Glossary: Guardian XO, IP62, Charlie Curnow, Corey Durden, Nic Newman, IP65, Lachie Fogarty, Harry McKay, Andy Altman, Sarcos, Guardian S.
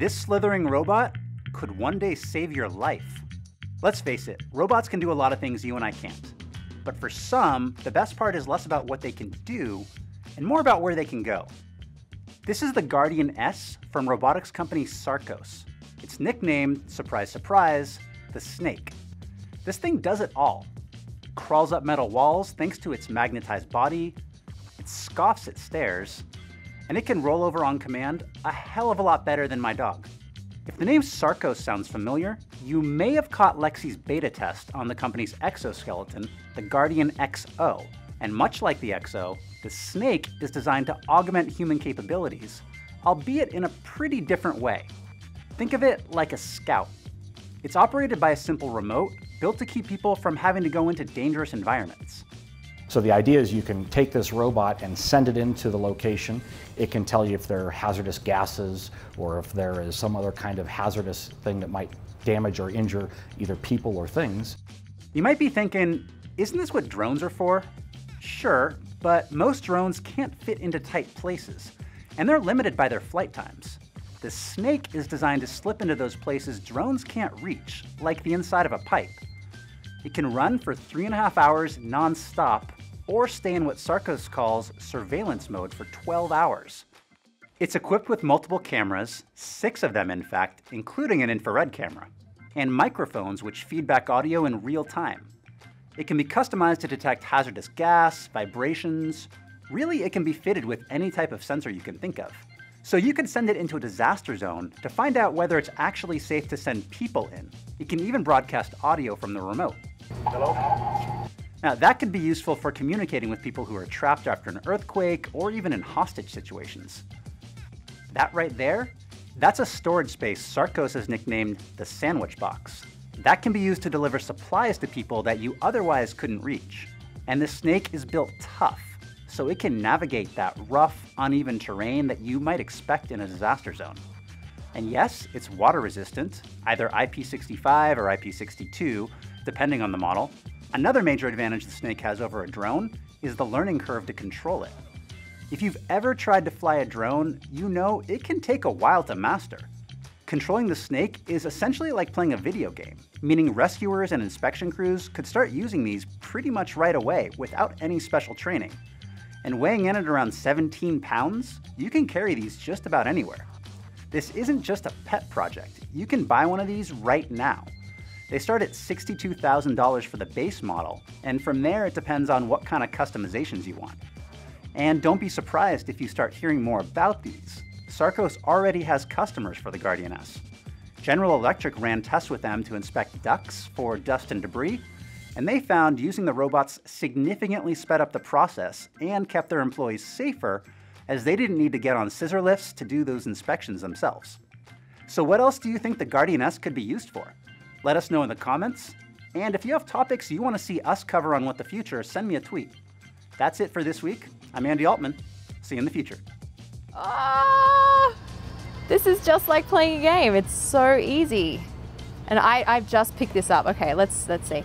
This slithering robot could one day save your life. Let's face it, robots can do a lot of things you and I can't. But for some, the best part is less about what they can do and more about where they can go. This is the Guardian S from robotics company Sarcos. It's nicknamed, surprise, surprise, the snake. This thing does it all. It crawls up metal walls thanks to its magnetized body, it scoffs at stairs, and it can roll over on command a hell of a lot better than my dog. If the name Sarcos sounds familiar, you may have caught Lexi's beta test on the company's exoskeleton, the Guardian XO. And much like the XO, the snake is designed to augment human capabilities, albeit in a pretty different way. Think of it like a scout. It's operated by a simple remote, built to keep people from having to go into dangerous environments. So the idea is you can take this robot and send it into the location. It can tell you if there are hazardous gases or if there is some other kind of hazardous thing that might damage or injure either people or things. You might be thinking, isn't this what drones are for? Sure, but most drones can't fit into tight places, and they're limited by their flight times. The snake is designed to slip into those places drones can't reach, like the inside of a pipe. It can run for 3.5 hours non-stop, or stay in what Sarcos calls surveillance mode for 12 hours. It's equipped with multiple cameras, 6 of them in fact, including an infrared camera, and microphones which feed back audio in real time. It can be customized to detect hazardous gas, vibrations. Really, it can be fitted with any type of sensor you can think of. So you can send it into a disaster zone to find out whether it's actually safe to send people in. It can even broadcast audio from the remote. Hello? Now that could be useful for communicating with people who are trapped after an earthquake or even in hostage situations. That right there, that's a storage space Sarcos has nicknamed the sandwich box. That can be used to deliver supplies to people that you otherwise couldn't reach. And the snake is built tough, so it can navigate that rough, uneven terrain that you might expect in a disaster zone. And yes, it's water resistant, either IP65 or IP62, depending on the model. Another major advantage the snake has over a drone is the learning curve to control it. If you've ever tried to fly a drone, you know it can take a while to master. Controlling the snake is essentially like playing a video game, meaning rescuers and inspection crews could start using these pretty much right away without any special training. And weighing in at around 17 pounds, you can carry these just about anywhere. This isn't just a pet project. You can buy one of these right now. They start at $62,000 for the base model, and from there it depends on what kind of customizations you want. And don't be surprised if you start hearing more about these. Sarcos already has customers for the Guardian S. General Electric ran tests with them to inspect ducts for dust and debris, and they found using the robots significantly sped up the process and kept their employees safer, as they didn't need to get on scissor lifts to do those inspections themselves. So what else do you think the Guardian S could be used for? Let us know in the comments, and if you have topics you want to see us cover on What the Future, send me a tweet. That's it for this week. I'm Andy Altman. See you in the future. This is just like playing a game. It's so easy. And I've just picked this up. Okay, let's see.